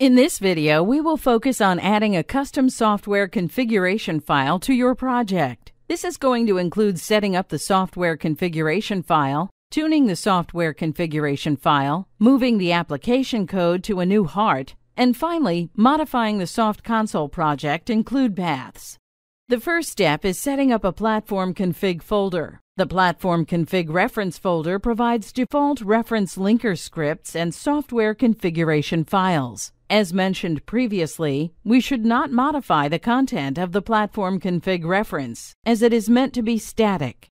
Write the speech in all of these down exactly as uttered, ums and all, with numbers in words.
In this video, we will focus on adding a custom software configuration file to your project. This is going to include setting up the software configuration file, tuning the software configuration file, moving the application code to a new HART, and finally, modifying the SoftConsole project include paths. The first step is setting up a platform config folder. The platform config reference folder provides default reference linker scripts and software configuration files. As mentioned previously, we should not modify the content of the platform config reference, as it is meant to be static.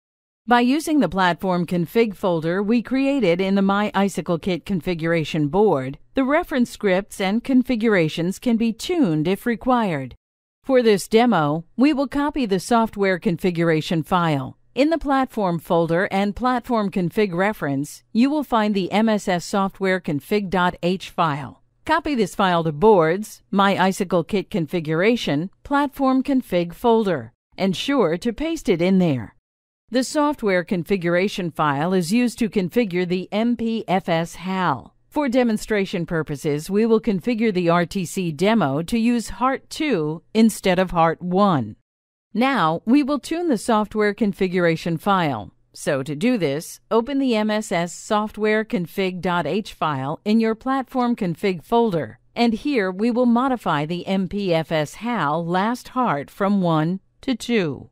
By using the platform config folder we created in the My Icicle Kit configuration board, the reference scripts and configurations can be tuned if required. For this demo, we will copy the software configuration file. In the platform folder and platform config reference, you will find the M S S software config dot h file. Copy this file to Boards, My Icicle Kit Configuration, Platform Config folder. Ensure to paste it in there. The software configuration file is used to configure the M P F S H A L. For demonstration purposes, we will configure the R T C demo to use HART two instead of HART one. Now, we will tune the software configuration file. So to do this, open the M S S software config dot h file in your platform config folder, and here we will modify the M P F S H A L last HART from one to two.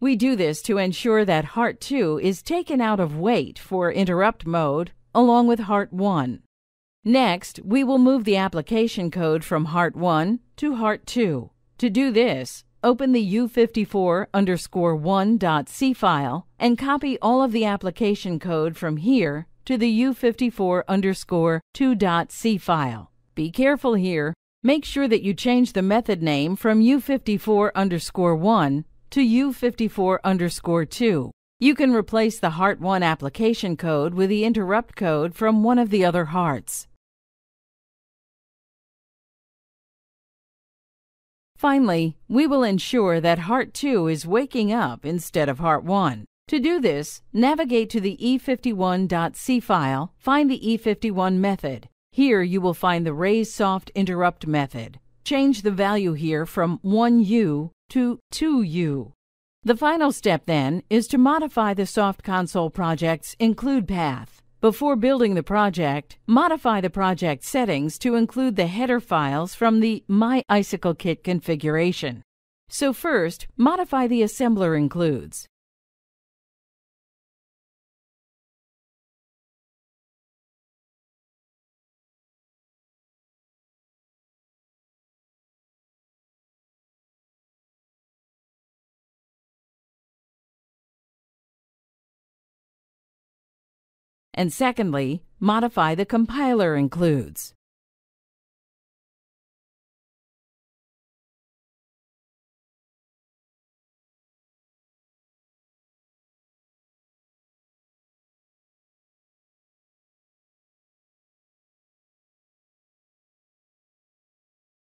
We do this to ensure that HART two is taken out of wait for interrupt mode along with HART one. Next, we will move the application code from HART one to HART two. To do this, open the U fifty-four underscore one dot c file and copy all of the application code from here to the U fifty-four underscore two dot c file. Be careful here. Make sure that you change the method name from U fifty-four underscore one to U fifty-four underscore two. You can replace the HART one application code with the interrupt code from one of the other HARTs. Finally, we will ensure that HART two is waking up instead of HART one. To do this, navigate to the E fifty-one dot c file, find the E fifty-one method. Here you will find the RaiseSoftInterrupt method. Change the value here from one U to two U. The final step then is to modify the SoftConsole project's include path. Before building the project, modify the project settings to include the header files from the My Icicle Kit configuration. So first, modify the assembler includes. And secondly, modify the compiler includes.